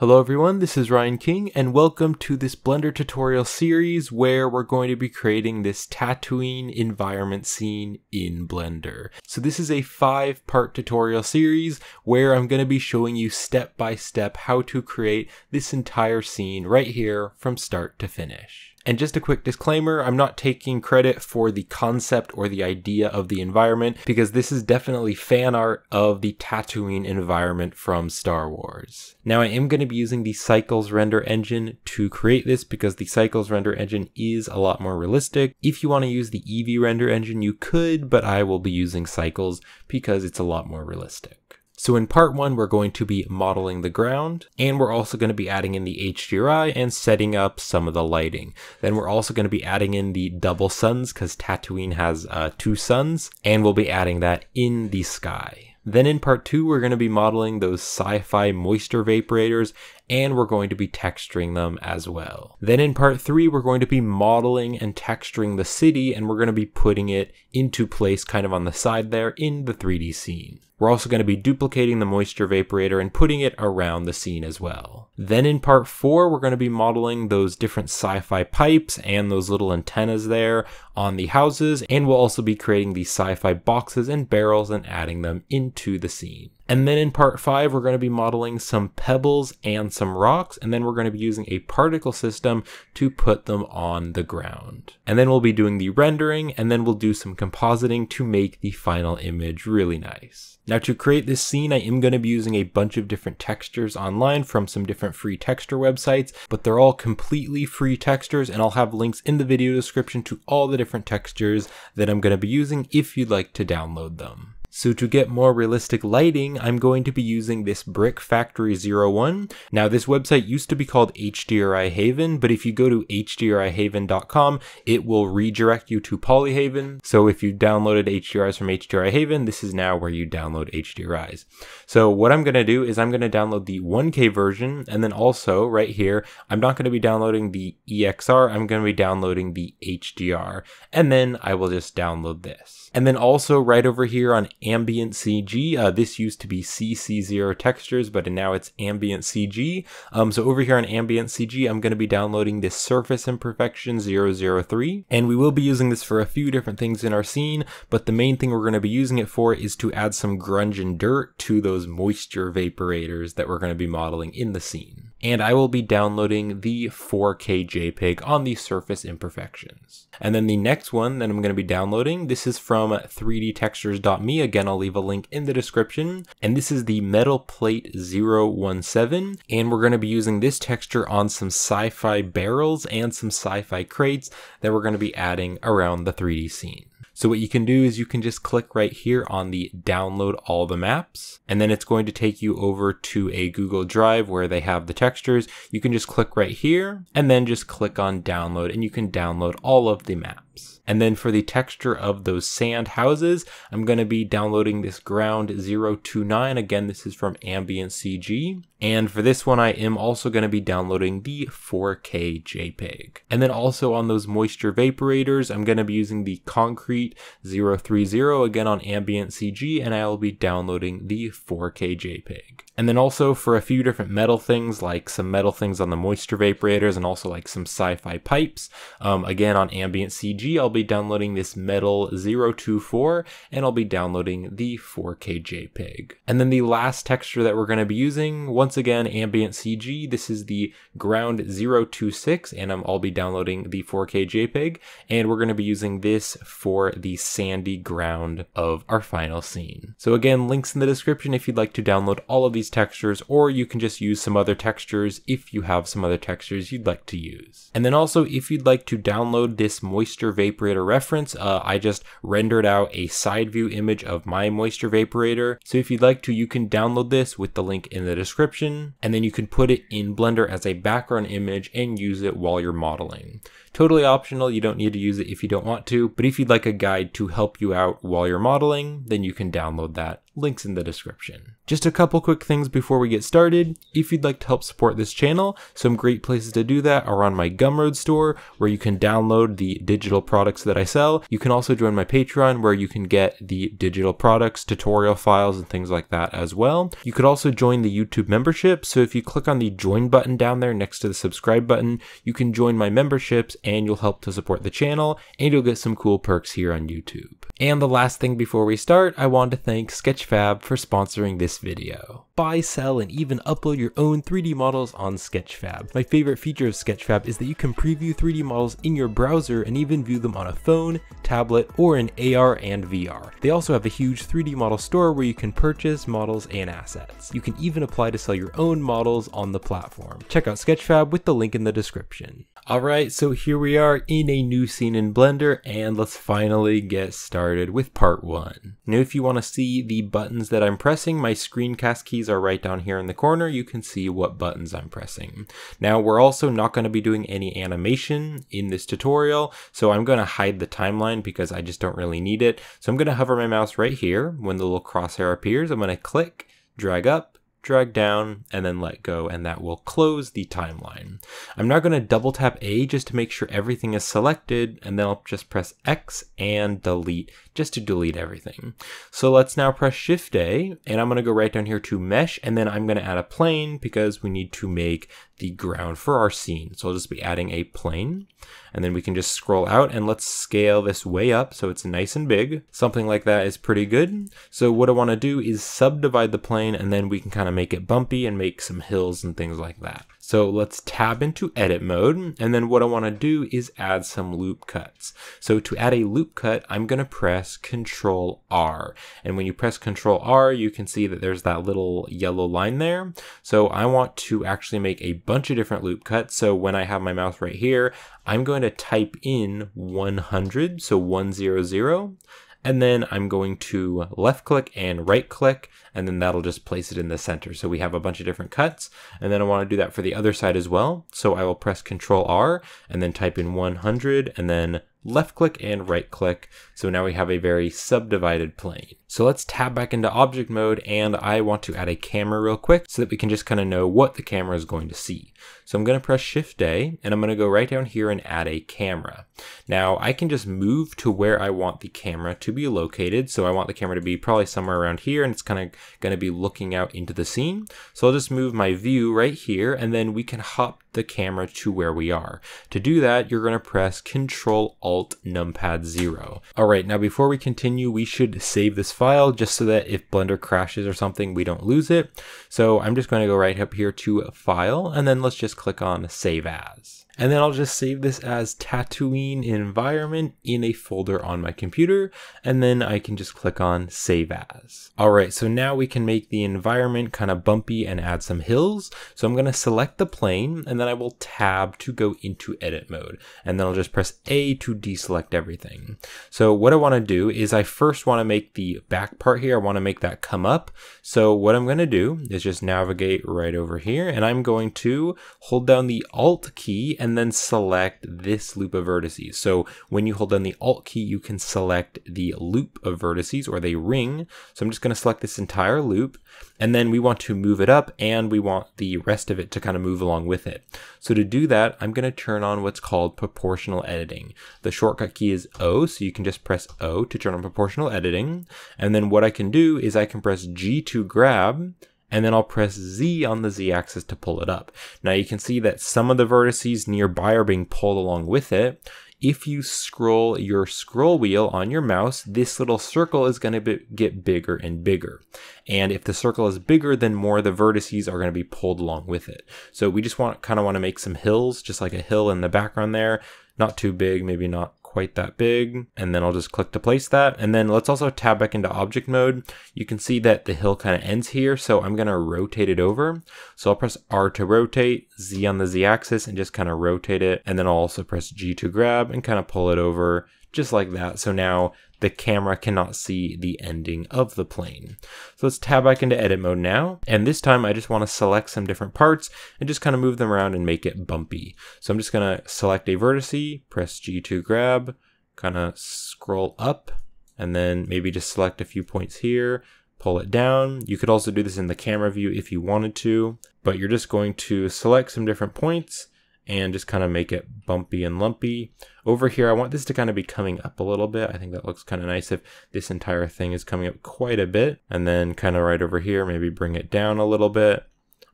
Hello everyone, this is Ryan King and welcome to this Blender tutorial series where we're going to be creating this Tatooine environment scene in Blender. So this is a 5-part tutorial series where I'm going to be showing you step by step how to create this entire scene right here from start to finish. And just a quick disclaimer, I'm not taking credit for the concept or the idea of the environment because this is definitely fan art of the Tatooine environment from Star Wars. Now I am going to be using the Cycles render engine to create this because the Cycles render engine is a lot more realistic. If you want to use the Eevee render engine you could, but I will be using Cycles because it's a lot more realistic. So in part one, we're going to be modeling the ground, and we're also going to be adding in the HDRI and setting up some of the lighting. Then we're also going to be adding in the double suns because Tatooine has 2 suns, and we'll be adding that in the sky. Then in part 2, we're going to be modeling those sci-fi moisture evaporators, and we're going to be texturing them as well. Then in part 3, we're going to be modeling and texturing the city, and we're going to be putting it into place kind of on the side there in the 3D scene. We're also going to be duplicating the moisture evaporator and putting it around the scene as well. Then in part 4, we're going to be modeling those different sci-fi pipes and those little antennas there on the houses, and we'll also be creating these sci-fi boxes and barrels and adding them into the scene. And then in part 5, we're going to be modeling some pebbles and some rocks, and then we're going to be using a particle system to put them on the ground. And then we'll be doing the rendering, and then we'll do some compositing to make the final image really nice. Now to create this scene, I am going to be using a bunch of different textures online from some different free texture websites, but they're all completely free textures, and I'll have links in the video description to all the different textures that I'm going to be using if you'd like to download them. So to get more realistic lighting, I'm going to be using this Brick Factory 01. Now this website used to be called HDRI Haven, but if you go to HDRIHaven.com, it will redirect you to Polyhaven. So if you downloaded HDRIs from HDRI Haven, this is now where you download HDRIs. So what I'm going to do is I'm going to download the 1K version, and then also right here, I'm not going to be downloading the EXR, I'm going to be downloading the HDR, and then I will just download this. And then also right over here on Ambient CG. This used to be CC0 textures, but now it's Ambient CG. So over here on Ambient CG, I'm going to be downloading this Surface Imperfection 003, and we will be using this for a few different things in our scene, but the main thing we're going to be using it for is to add some grunge and dirt to those moisture evaporators that we're going to be modeling in the scene. And I will be downloading the 4K JPEG on the surface imperfections. And then the next one that I'm going to be downloading, this is from 3dtextures.me. Again, I'll leave a link in the description. And this is the Metal Plate 017. And we're going to be using this texture on some sci-fi barrels and some sci-fi crates that we're going to be adding around the 3D scene. So what you can do is you can just click right here on the download all the maps, and then it's going to take you over to a Google Drive where they have the textures. You can just click right here and then just click on download, and you can download all of the maps. And then for the texture of those sand houses, I'm going to be downloading this ground 029. Again, this is from Ambient CG. And for this one, I am also going to be downloading the 4K JPEG. And then also on those moisture evaporators, I'm going to be using the concrete 030 again on Ambient CG, and I will be downloading the 4K JPEG. And then also for a few different metal things, like some metal things on the moisture evaporators and also like some sci-fi pipes. Again, on Ambient CG, I'll be downloading this metal 024, and I'll be downloading the 4K JPEG. And then the last texture that we're going to be using, once again, Ambient CG, this is the ground 026, and I'll be downloading the 4K JPEG, and we're going to be using this for the sandy ground of our final scene. So again, links in the description if you'd like to download all of these textures, or you can just use some other textures if you have some other textures you'd like to use. And then also, if you'd like to download this moisture evaporator reference, I just rendered out a side view image of my moisture evaporator. So if you'd like to, you can download this with the link in the description, and then you can put it in Blender as a background image and use it while you're modeling. Totally optional, you don't need to use it if you don't want to, but if you'd like a guide to help you out while you're modeling, then you can download that links in the description. Just a couple quick things before we get started. If you'd like to help support this channel, some great places to do that are on my Gumroad store, where you can download the digital products that I sell. You can also join my Patreon, where you can get the digital products, tutorial files, and things like that as well. You could also join the YouTube membership, so if you click on the join button down there next to the subscribe button, you can join my memberships and you'll help to support the channel and you'll get some cool perks here on YouTube. And the last thing before we start, I want to thank Sketchfab for sponsoring this video. Buy, sell, and even upload your own 3D models on Sketchfab. My favorite feature of Sketchfab is that you can preview 3D models in your browser and even view them on a phone, tablet, or in AR and VR. They also have a huge 3D model store where you can purchase models and assets. You can even apply to sell your own models on the platform. Check out Sketchfab with the link in the description. Alright, so here we are in a new scene in Blender, and let's finally get started with part 1. Now if you want to see the buttons that I'm pressing, my screencast keys are right down here in the corner. You can see what buttons I'm pressing. Now we're also not going to be doing any animation in this tutorial, so I'm going to hide the timeline because I just don't really need it. So I'm going to hover my mouse right here. When the little crosshair appears, I'm going to click, drag up, drag down, and then let go, and that will close the timeline. I'm now going to double tap A just to make sure everything is selected, and then I'll just press X and delete, just to delete everything. So let's now press Shift A, and I'm going to go right down here to Mesh, and then I'm going to add a plane because we need to make the ground for our scene. So I'll just be adding a plane, and then we can just scroll out, and let's scale this way up so it's nice and big. Something like that is pretty good. So what I want to do is subdivide the plane, and then we can kind of make it bumpy and make some hills and things like that. So let's tab into edit mode, and then what I want to do is add some loop cuts. So to add a loop cut, I'm going to press Control R, and when you press Control R, you can see that there's that little yellow line there. So I want to actually make a bunch of different loop cuts. So when I have my mouse right here, I'm going to type in 100, so 100, and then I'm going to left click and right click, and then that'll just place it in the center. So we have a bunch of different cuts, and then I want to do that for the other side as well. So I will press Control R and then type in 100 and then left click and right click. So now we have a very subdivided plane. So let's tab back into object mode, and I want to add a camera real quick so that we can just kind of know what the camera is going to see. So I'm going to press Shift A, and I'm going to go right down here and add a camera. Now I can just move to where I want the camera to be located. So I want the camera to be probably somewhere around here, and it's kind of going to be looking out into the scene. So I'll just move my view right here, and then we can hop the camera to where we are. To do that, you're going to press Control Alt numpad 0. All right, now before we continue, we should save this file just so that if Blender crashes or something, we don't lose it. So I'm just going to go right up here to File, and then let's just click on Save As. And then I'll just save this as Tatooine environment in a folder on my computer, and then I can just click on Save As. Alright, so now we can make the environment kind of bumpy and add some hills. So I'm going to select the plane, and then I will tab to go into edit mode, and then I'll just press A to deselect everything. So what I want to do is I first want to make the back part here, I want to make that come up. So what I'm going to do is just navigate right over here, and I'm going to hold down the Alt key and then select this loop of vertices. So when you hold down the Alt key, you can select the loop of vertices or the ring. So I'm just going to select this entire loop, and then we want to move it up, and we want the rest of it to kind of move along with it. So to do that, I'm going to turn on what's called proportional editing. The shortcut key is O, so you can just press O to turn on proportional editing. And then what I can do is I can press G to grab, and then I'll press Z on the Z axis to pull it up. Now you can see that some of the vertices nearby are being pulled along with it. If you scroll your scroll wheel on your mouse, this little circle is going to get bigger and bigger. And if the circle is bigger, then more of the vertices are going to be pulled along with it. So we just want to make some hills, just like a hill in the background there. Not too big, maybe not quite that big, and then I'll just click to place that. And then let's also tab back into object mode. You can see that the hill kind of ends here, so I'm going to rotate it over. So I'll press R to rotate, Z on the Z axis, and just kind of rotate it. And then I'll also press G to grab and kind of pull it over just like that. So now the camera cannot see the ending of the plane. So let's tab back into edit mode now. And this time I just want to select some different parts and just kind of move them around and make it bumpy. So I'm just going to select a vertice, press G to grab, kind of scroll up, and then maybe just select a few points here, pull it down. You could also do this in the camera view if you wanted to, but you're just going to select some different points and just kind of make it bumpy and lumpy. Over here, I want this to kind of be coming up a little bit. I think that looks kind of nice if this entire thing is coming up quite a bit. And then kind of right over here, maybe bring it down a little bit.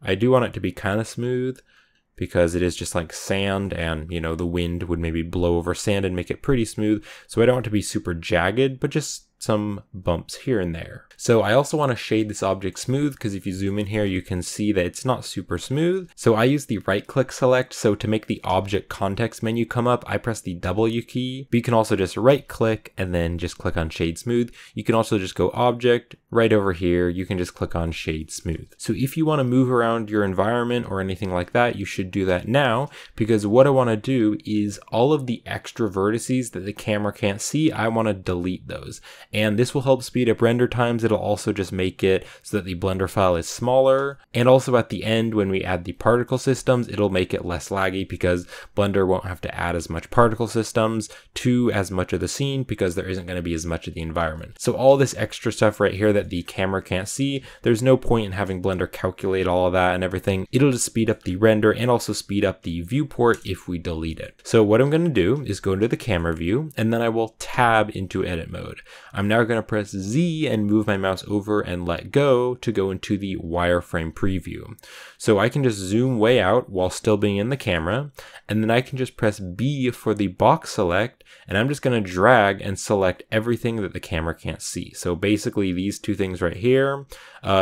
I do want it to be kind of smooth because it is just like sand, and you know, the wind would maybe blow over sand and make it pretty smooth. So I don't want it to be super jagged, but just some bumps here and there. So I also want to shade this object smooth, because if you zoom in here, you can see that it's not super smooth. So I use the right click select. So to make the object context menu come up, I press the W key, but you can also just right click and then just click on shade smooth. You can also just go object right over here. You can just click on shade smooth. So if you want to move around your environment or anything like that, you should do that now, because what I want to do is all of the extra vertices that the camera can't see, I want to delete those. And this will help speed up render times. It'll also just make it so that the Blender file is smaller. And also at the end, when we add the particle systems, it'll make it less laggy because Blender won't have to add as much particle systems to as much of the scene, because there isn't going to be as much of the environment. So all this extra stuff right here that the camera can't see, there's no point in having Blender calculate all of that and everything. It'll just speed up the render and also speed up the viewport if we delete it. So what I'm going to do is go into the camera view, and then I will tab into edit mode. I'm now going to press Z and move my mouse over and let go to go into the wireframe preview. So I can just zoom way out while still being in the camera, and then I can just press B for the box select, and I'm just going to drag and select everything that the camera can't see. So basically these two things right here,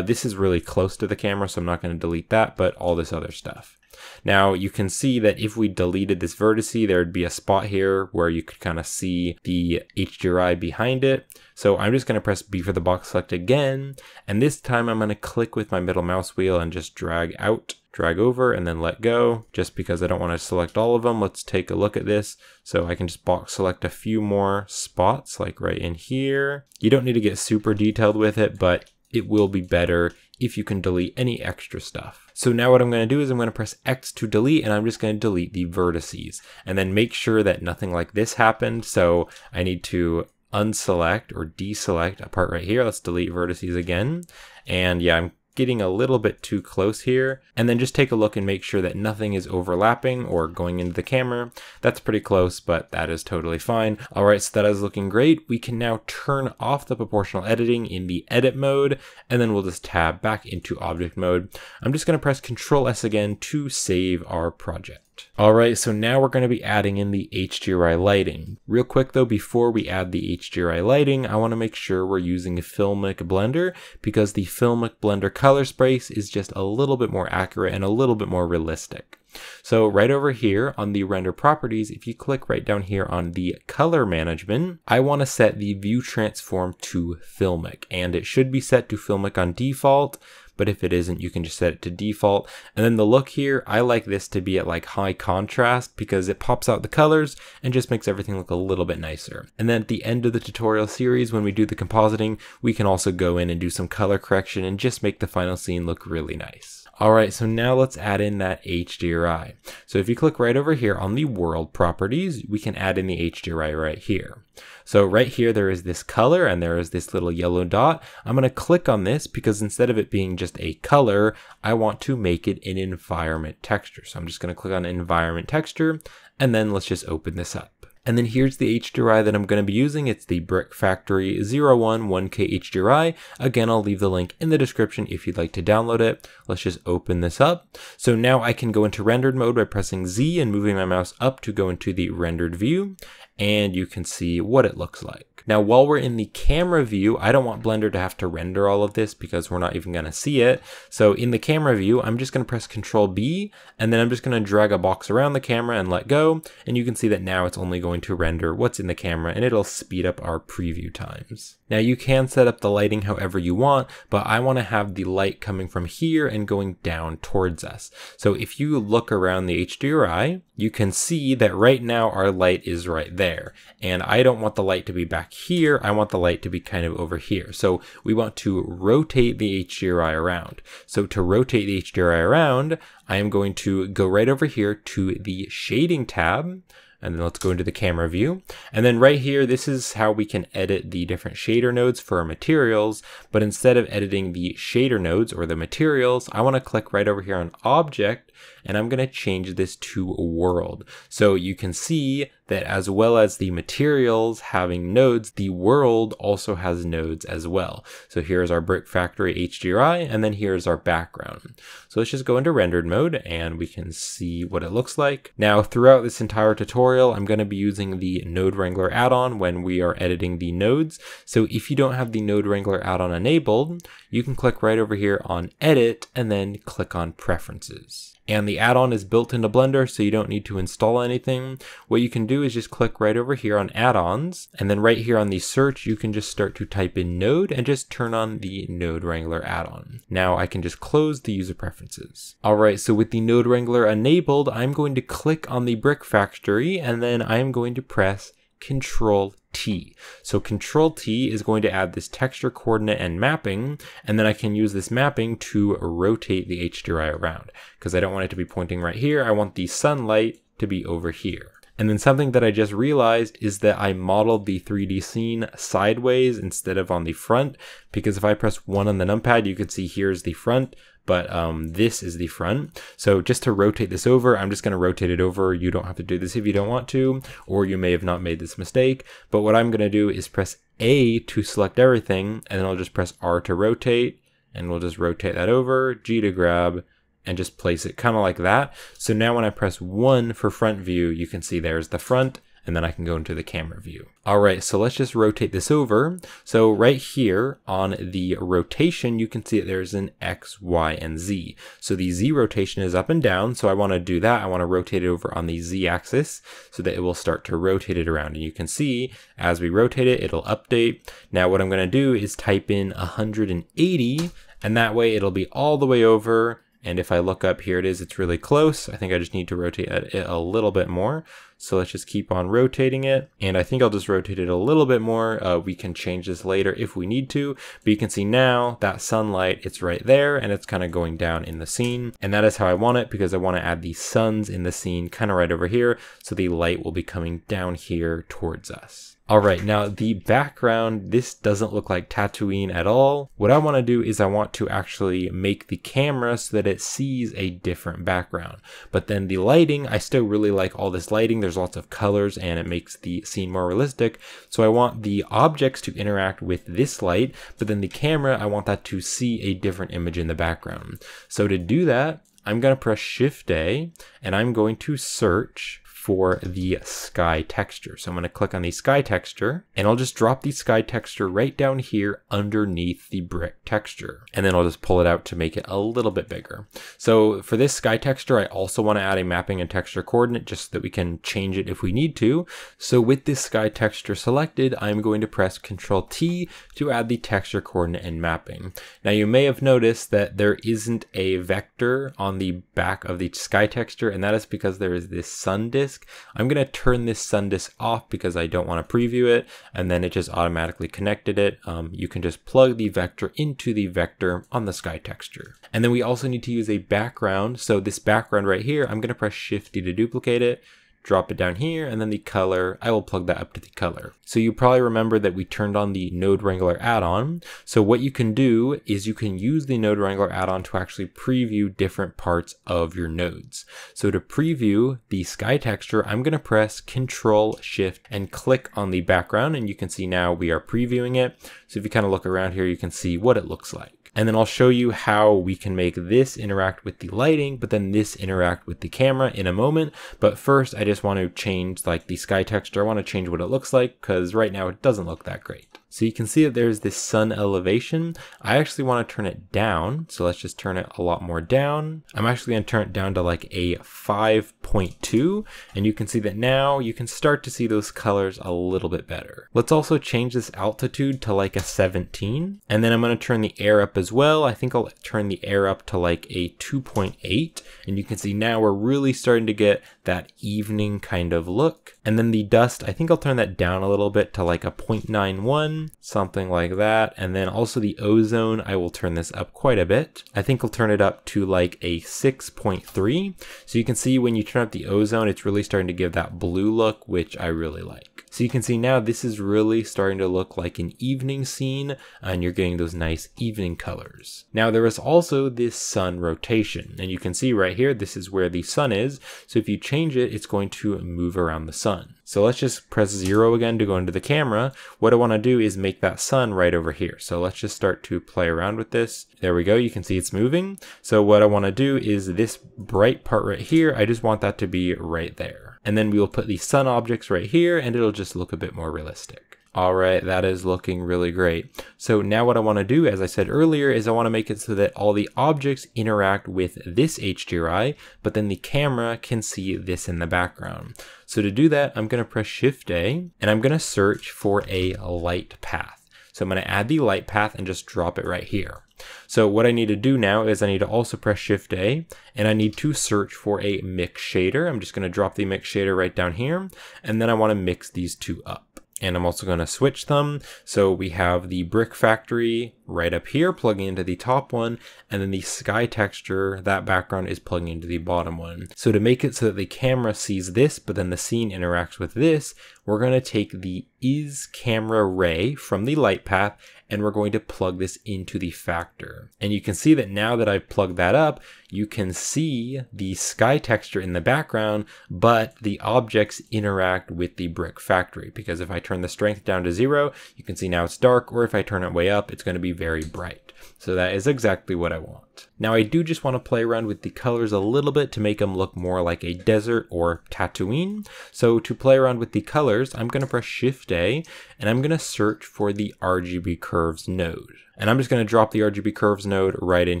this is really close to the camera, so I'm not going to delete that, but all this other stuff. Now you can see that if we deleted this vertice, there would be a spot here where you could kind of see the HDRI behind it. So I'm just going to press B for the box select again, and this time I'm going to click with my middle mouse wheel and just drag out, drag over, and then let go. Just because I don't want to select all of them, let's take a look at this. So I can just box select a few more spots, like right in here. You don't need to get super detailed with it, but it will be better if you can delete any extra stuff. So now what I'm going to do is I'm going to press X to delete, and I'm just going to delete the vertices, and then make sure that nothing like this happened. So I need to unselect or deselect a part right here. Let's delete vertices again. And yeah, I'm getting a little bit too close here, and then just take a look and make sure that nothing is overlapping or going into the camera. That's pretty close, but that is totally fine. All right, so that is looking great. We can now turn off the proportional editing in the edit mode, and then we'll just tab back into object mode. I'm just going to press Control S again to save our project. All right, so now we're going to be adding in the HDRI lighting. Real quick though, before we add the HDRI lighting, I want to make sure we're using a Filmic Blender, because the Filmic Blender color space is just a little bit more accurate and a little bit more realistic. So right over here on the render properties, if you click right down here on the color management, I want to set the view transform to Filmic, and it should be set to Filmic on default. But if it isn't, you can just set it to default. And then the look here, I like this to be at like high contrast, because it pops out the colors and just makes everything look a little bit nicer. And then at the end of the tutorial series, when we do the compositing, we can also go in and do some color correction and just make the final scene look really nice. All right, so now let's add in that HDRI. So if you click right over here on the world properties, we can add in the HDRI right here. So right here, there is this color and there is this little yellow dot. I'm going to click on this because instead of it being just a color, I want to make it an environment texture. So I'm just going to click on environment texture, and then let's just open this up. And then here's the HDRI that I'm going to be using. It's the Brick Factory 01 1K HDRI. Again, I'll leave the link in the description if you'd like to download it. Let's just open this up. So now I can go into rendered mode by pressing Z and moving my mouse up to go into the rendered view, and you can see what it looks like. Now, while we're in the camera view, I don't want Blender to have to render all of this because we're not even going to see it. So in the camera view, I'm just going to press Control B, and then I'm just going to drag a box around the camera and let go. And you can see that now it's only going to render what's in the camera, and it'll speed up our preview times. Now you can set up the lighting however you want, but I want to have the light coming from here and going down towards us. So if you look around the HDRI, you can see that right now our light is right there, and I don't want the light to be back here. I want the light to be kind of over here. So we want to rotate the HDRI around. So to rotate the HDRI around, I am going to go right over here to the shading tab, And then let's go into the camera view. And then right here, this is how we can edit the different shader nodes for our materials. But instead of editing the shader nodes or the materials, I want to click right over here on object, and I'm going to change this to world. So you can see that as well as the materials having nodes, the world also has nodes as well. So here's our Brick Factory HDRI, and then here's our background. So let's just go into rendered mode and we can see what it looks like. Now throughout this entire tutorial, I'm going to be using the Node Wrangler add-on when we are editing the nodes. So if you don't have the Node Wrangler add-on enabled, you can click right over here on edit and then click on preferences. And the add-on is built into Blender, so you don't need to install anything. What you can do is just click right over here on add-ons, and then right here on the search, you can just start to type in node and just turn on the Node Wrangler add-on. Now I can just close the user preferences. All right, so with the Node Wrangler enabled, I'm going to click on the Brick Factory, and then I'm going to press Control T. So Control T is going to add this texture coordinate and mapping, and then I can use this mapping to rotate the HDRI around, because I don't want it to be pointing right here. I want the sunlight to be over here. And then something that I just realized is that I modeled the 3D scene sideways instead of on the front, because if I press 1 on the numpad, you can see here's the front, but this is the front. So just to rotate this over, I'm just going to rotate it over. You don't have to do this if you don't want to, or you may have not made this mistake. But what I'm going to do is press A to select everything, and then I'll just press R to rotate, and we'll just rotate that over, G to grab, and just place it kind of like that. So now when I press 1 for front view, you can see there's the front, and then I can go into the camera view. All right, so let's just rotate this over. So right here on the rotation, you can see that there's an X, Y, and Z. So the Z rotation is up and down. So I want to do that. I want to rotate it over on the Z axis so that it will start to rotate it around. And you can see as we rotate it, it'll update. Now what I'm going to do is type in 180, and that way it'll be all the way over. And if I look up, here it is, it's really close. I think I just need to rotate it a little bit more. So let's just keep on rotating it. And I think I'll just rotate it a little bit more. We can change this later if we need to, but you can see now that sunlight, it's right there and it's kind of going down in the scene. And that is how I want it, because I want to add the suns in the scene kind of right over here. So the light will be coming down here towards us. All right, now the background, this doesn't look like Tatooine at all. What I want to do is I want to actually make the camera so that it sees a different background. But then the lighting, I still really like all this lighting. There's lots of colors and it makes the scene more realistic. So I want the objects to interact with this light, but then the camera, I want that to see a different image in the background. So to do that, I'm going to press Shift A and I'm going to search for the sky texture. So I'm going to click on the sky texture and I'll just drop the sky texture right down here underneath the brick texture. And then I'll just pull it out to make it a little bit bigger. So for this sky texture, I also want to add a mapping and texture coordinate just so that we can change it if we need to. So with this sky texture selected, I'm going to press Control T to add the texture coordinate and mapping. Now you may have noticed that there isn't a vector on the back of the sky texture, and that is because there is this sun disk. I'm going to turn this sun disk off because I don't want to preview it, and then it just automatically connected it. You can just plug the vector into the vector on the sky texture. And then we also need to use a background. So this background right here, I'm going to press Shift D to duplicate it, drop it down here, and then the color, I will plug that up to the color. So you probably remember that we turned on the Node Wrangler add-on. So what you can do is you can use the Node Wrangler add-on to actually preview different parts of your nodes. So to preview the sky texture, I'm going to press Control Shift and click on the background, and you can see now we are previewing it. So if you kind of look around here, you can see what it looks like. And then I'll show you how we can make this interact with the lighting, but then this interact with the camera in a moment. But first, I just want to change like the sky texture. I want to change what it looks like because right now it doesn't look that great. So you can see that there's this sun elevation. I actually want to turn it down. So let's just turn it a lot more down. I'm actually going to turn it down to like a 5.2. And you can see that now you can start to see those colors a little bit better. Let's also change this altitude to like a 17. And then I'm going to turn the air up as well. I think I'll turn the air up to like a 2.8. And you can see now we're really starting to get that evening kind of look. And then the dust, I think I'll turn that down a little bit to like a 0.91. 10, something like that. And then also the ozone, I will turn this up quite a bit. I think I'll turn it up to like a 6.3. So you can see when you turn up the ozone, it's really starting to give that blue look, which I really like. So you can see now this is really starting to look like an evening scene, and you're getting those nice evening colors. Now there is also this sun rotation, and you can see right here, this is where the sun is. So if you change it, it's going to move around the sun. So let's just press 0 again to go into the camera. What I want to do is make that sun right over here. So let's just start to play around with this. There we go. You can see it's moving. So what I want to do is this bright part right here, I just want that to be right there. And then we will put the sun objects right here and it'll just look a bit more realistic. All right, that is looking really great. So now what I want to do, as I said earlier, is I want to make it so that all the objects interact with this HDRI, but then the camera can see this in the background. So to do that, I'm going to press Shift A and I'm going to search for a light path. So I'm going to add the light path and just drop it right here. So what I need to do now is I need to also press Shift A and I need to search for a mix shader. I'm just going to drop the mix shader right down here. And then I want to mix these two up. And I'm also going to switch them. So we have the Brick Factory right up here plugging into the top one, and then the sky texture, that background, is plugging into the bottom one. So to make it so that the camera sees this, but then the scene interacts with this, we're going to take the is camera ray from the light path and we're going to plug this into the factor. And you can see that now that I've plugged that up, you can see the sky texture in the background, but the objects interact with the Brick Factory, because if I turn the strength down to 0, you can see now it's dark, or if I turn it way up, it's going to be very bright. So that is exactly what I want. Now I do just want to play around with the colors a little bit to make them look more like a desert or Tatooine. So to play around with the colors, I'm going to press Shift A and I'm going to search for the RGB curves node. And I'm just going to drop the RGB curves node right in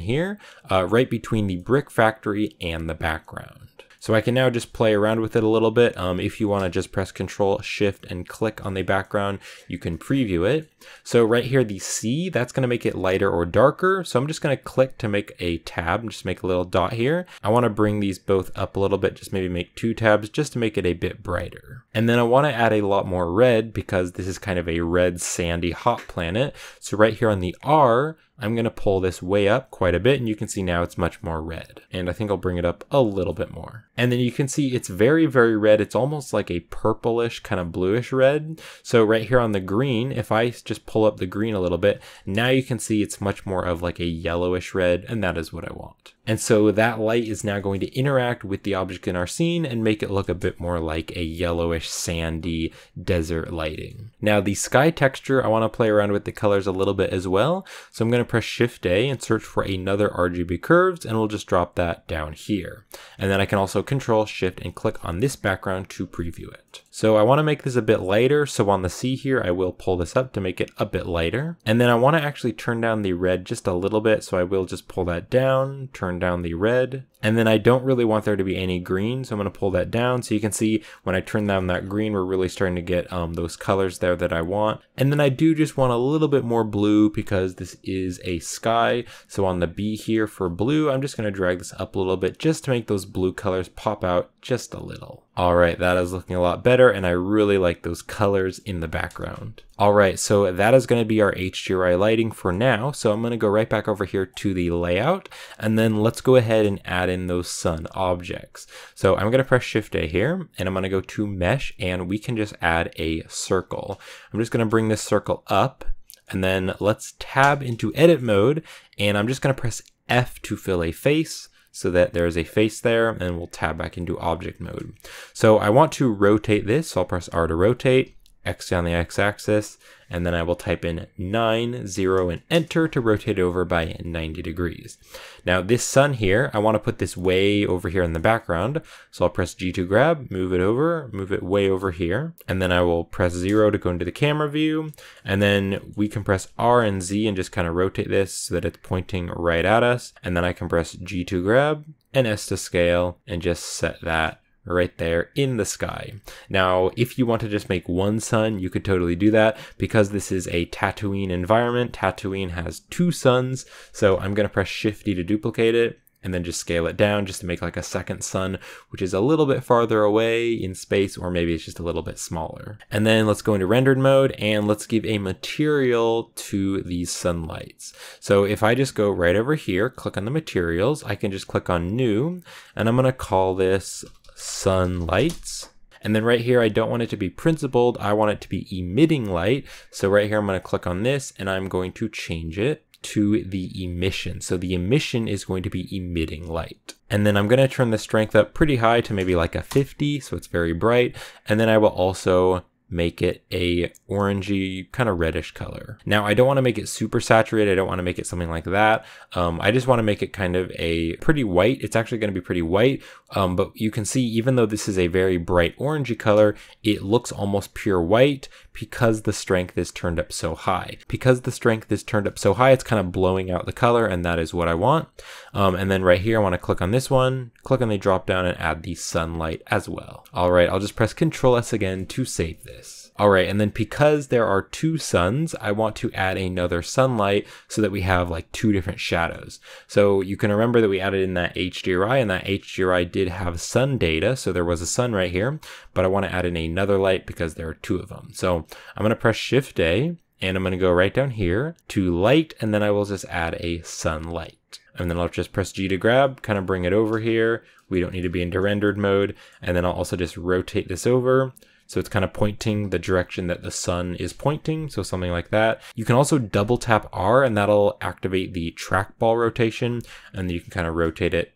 here, right between the Brick Factory and the background. So I can now just play around with it a little bit. If you want to just press Control Shift and click on the background, you can preview it. So right here, the C, that's going to make it lighter or darker. So I'm just going to click to make a tab and just make a little dot here. I want to bring these both up a little bit, just maybe make 2 tabs just to make it a bit brighter. And then I want to add a lot more red because this is kind of a red, sandy, hot planet. So right here on the R, I'm going to pull this way up quite a bit, and you can see now it's much more red. And I think I'll bring it up a little bit more. And then you can see it's very, very red. It's almost like a purplish, kind of bluish red. So right here on the green, if I just pull up the green a little bit, now you can see it's much more of like a yellowish red, and that is what I want. And so that light is now going to interact with the object in our scene and make it look a bit more like a yellowish, sandy desert lighting. Now the sky texture, I want to play around with the colors a little bit as well. So I'm going to press Shift A and search for another RGB curves, and we'll just drop that down here. And then I can also Control Shift and click on this background to preview it. So I want to make this a bit lighter. So on the C here, I will pull this up to make it a bit lighter. And then I want to actually turn down the red just a little bit. So I will just pull that down, turn down the red. And then I don't really want there to be any green. So I'm going to pull that down. So you can see when I turn down that green, we're really starting to get those colors there that I want. And then I do just want a little bit more blue because this is a sky. So on the B here for blue, I'm just going to drag this up a little bit just to make those blue colors pop out just a little. All right, that is looking a lot better, and I really like those colors in the background. All right, so that is going to be our HDRI lighting for now. So I'm going to go right back over here to the layout, and then let's go ahead and add in those sun objects. So I'm going to press Shift A here, and I'm going to go to Mesh, and we can just add a circle. I'm just going to bring this circle up, and then let's tab into edit mode, and I'm just going to press F to fill a face, so that there's a face there, and we'll tab back into object mode. So I want to rotate this, so I'll press R to rotate, X down the x-axis, and then I will type in 9, 0, and enter to rotate over by 90 degrees. Now this sun here, I want to put this way over here in the background. So I'll press G to grab, move it over, move it way over here. And then I will press 0 to go into the camera view. And then we can press R and Z and just kind of rotate this so that it's pointing right at us. And then I can press G to grab and S to scale and just set that right there in the sky. Now, if you want to just make one sun, you could totally do that. Because this is a Tatooine environment, Tatooine has 2 suns. So I'm going to press Shift D to duplicate it, and then just scale it down just to make like a second sun, which is a little bit farther away in space, or maybe it's just a little bit smaller. And then let's go into rendered mode and let's give a material to these sunlights. So if I just go right over here, click on the materials, I can just click on new, and I'm gonna call this sunlights. And then right here, I don't want it to be principled, I want it to be emitting light. So right here, I'm gonna click on this and I'm going to change it to the emission. So the emission is going to be emitting light. And then I'm gonna turn the strength up pretty high to maybe like a 50, so it's very bright. And then I will also make it a orangey, kind of reddish color. Now, I don't wanna make it super saturated. I don't wanna make it something like that. I just wanna make it kind of a pretty white. It's actually gonna be pretty white, but you can see, even though this is a very bright orangey color, it looks almost pure white because the strength is turned up so high. Because the strength is turned up so high, it's kind of blowing out the color, and that is what I want. And then right here, I wanna click on this one, click on the drop down and add the sunlight as well. All right, I'll just press Control S again to save this. All right, and then because there are two suns, I want to add another sunlight so that we have like two different shadows. So you can remember that we added in that HDRI, and that HDRI did have sun data, so there was a sun right here, but I want to add in another light because there are two of them. So I'm going to press Shift A, and I'm going to go right down here to light, and then I will just add a sunlight. And then I'll just press G to grab, kind of bring it over here. We don't need to be into rendered mode. And then I'll also just rotate this over, so it's kind of pointing the direction that the sun is pointing, so something like that. You can also double tap R and that'll activate the trackball rotation, and then you can kind of rotate it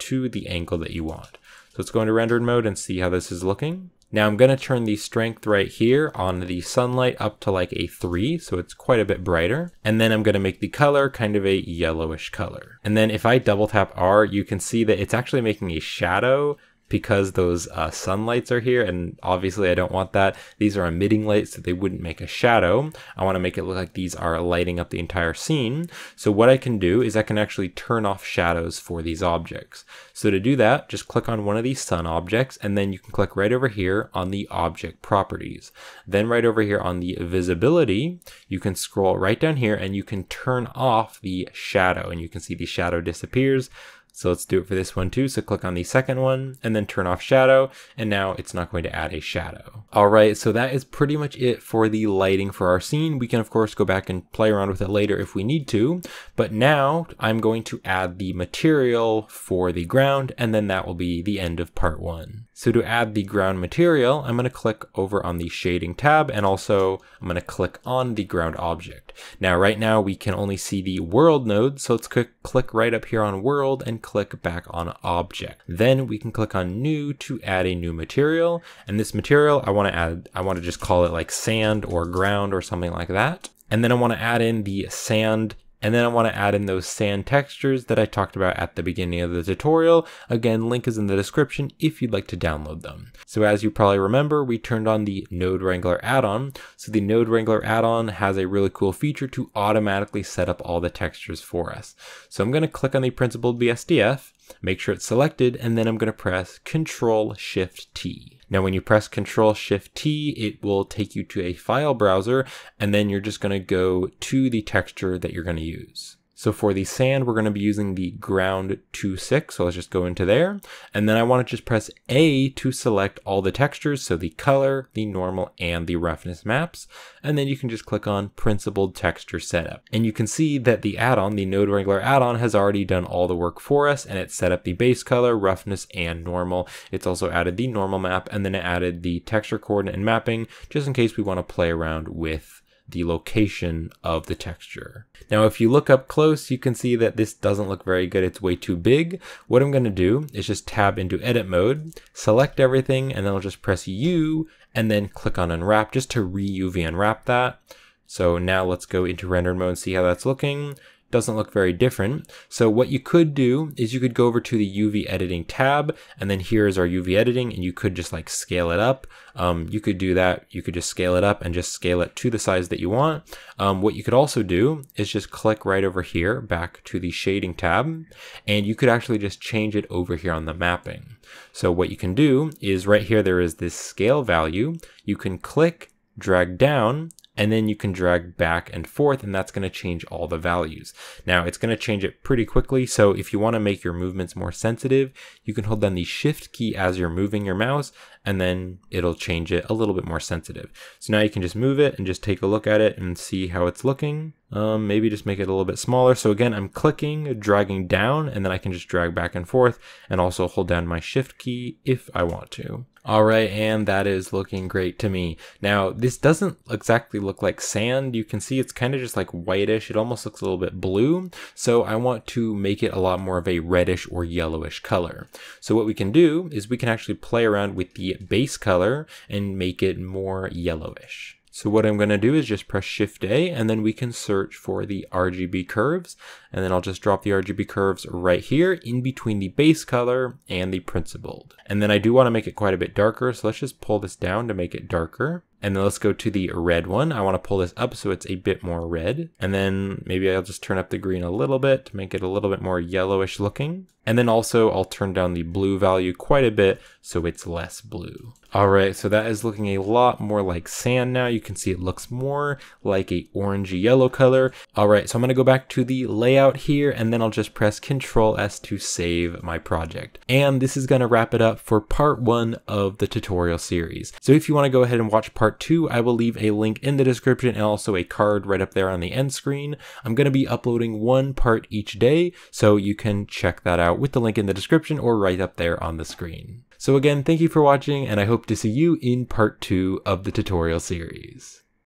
to the angle that you want. So let's go into rendered mode and see how this is looking. Now I'm gonna turn the strength right here on the sunlight up to like a 3, so it's quite a bit brighter. And then I'm gonna make the color kind of a yellowish color. And then if I double tap R, you can see that it's actually making a shadow because those sunlights are here, and obviously I don't want that. These are emitting lights, so they wouldn't make a shadow. I wanna make it look like these are lighting up the entire scene. So what I can do is I can actually turn off shadows for these objects. So to do that, just click on one of these sun objects, and then you can click right over here on the object properties. Then right over here on the visibility, you can scroll right down here and you can turn off the shadow, and you can see the shadow disappears. So let's do it for this one too. So click on the second one and then turn off shadow, and now it's not going to add a shadow. All right, so that is pretty much it for the lighting for our scene. We can of course go back and play around with it later if we need to, but now I'm going to add the material for the ground, and then that will be the end of part one. So to add the ground material, I'm gonna click over on the shading tab, and also I'm gonna click on the ground object. Now, right now we can only see the world node, so let's click right up here on world and click back on object. Then we can click on new to add a new material, and this material I want to just call it like sand or ground or something like that. And then I want to add in the sand, and then I want to add in those sand textures that I talked about at the beginning of the tutorial. Again, link is in the description if you'd like to download them. So as you probably remember, we turned on the Node Wrangler add-on. So the Node Wrangler add-on has a really cool feature to automatically set up all the textures for us. So I'm going to click on the Principled BSDF, make sure it's selected, and then I'm going to press Control-Shift-T. Now, when you press Control-Shift-T, it will take you to a file browser, and then you're just gonna go to the texture that you're gonna use. So for the sand, we're gonna be using the ground 2.6, so let's just go into there. And then I wanna just press A to select all the textures, so the color, the normal, and the roughness maps. And then you can just click on Principled Texture Setup. And you can see that the add-on, the Node Wrangler add-on, has already done all the work for us, and it set up the base color, roughness, and normal. It's also added the normal map, and then it added the texture coordinate and mapping, just in case we wanna play around with the location of the texture. Now, if you look up close, you can see that this doesn't look very good. It's way too big. What I'm gonna do is just tab into edit mode, select everything, and then I'll just press U and then click on unwrap just to re-UV unwrap that. So now let's go into rendered mode and see how that's looking. Doesn't look very different. So what you could do is you could go over to the UV editing tab, and then here is our UV editing, and you could just like scale it up. You could do that. You could just scale it up and just scale it to the size that you want. What you could also do is just click right over here back to the shading tab, and you could actually just change it over here on the mapping. So what you can do is right here, there is this scale value. You can click, drag down, and then you can drag back and forth, and that's going to change all the values. Now it's going to change it pretty quickly, so if you want to make your movements more sensitive, you can hold down the shift key as you're moving your mouse, and then it'll change it a little bit more sensitive. So now you can just move it and just take a look at it and see how it's looking. Maybe just make it a little bit smaller. So again, I'm clicking, dragging down, and then I can just drag back and forth and also hold down my shift key if I want to. All right, and that is looking great to me. Now, this doesn't exactly look like sand. You can see it's kind of just like whitish. It almost looks a little bit blue. So I want to make it a lot more of a reddish or yellowish color. So what we can do is we can actually play around with the base color and make it more yellowish. So what I'm going to do is just press Shift A, and then we can search for the RGB curves, and then I'll just drop the RGB curves right here in between the base color and the principled. And then I do want to make it quite a bit darker, so let's just pull this down to make it darker. And then let's go to the red one. I want to pull this up so it's a bit more red. And then maybe I'll just turn up the green a little bit to make it a little bit more yellowish looking. And then also I'll turn down the blue value quite a bit so it's less blue. All right, so that is looking a lot more like sand now. You can see it looks more like a orangey yellow color. All right, so I'm gonna go back to the layout here, and then I'll just press Control S to save my project. And this is gonna wrap it up for part one of the tutorial series. So if you wanna go ahead and watch part two, I will leave a link in the description and also a card right up there on the end screen. I'm gonna be uploading one part each day, so you can check that out with the link in the description or right up there on the screen. So again, thank you for watching, and I hope to see you in part 2 of the tutorial series.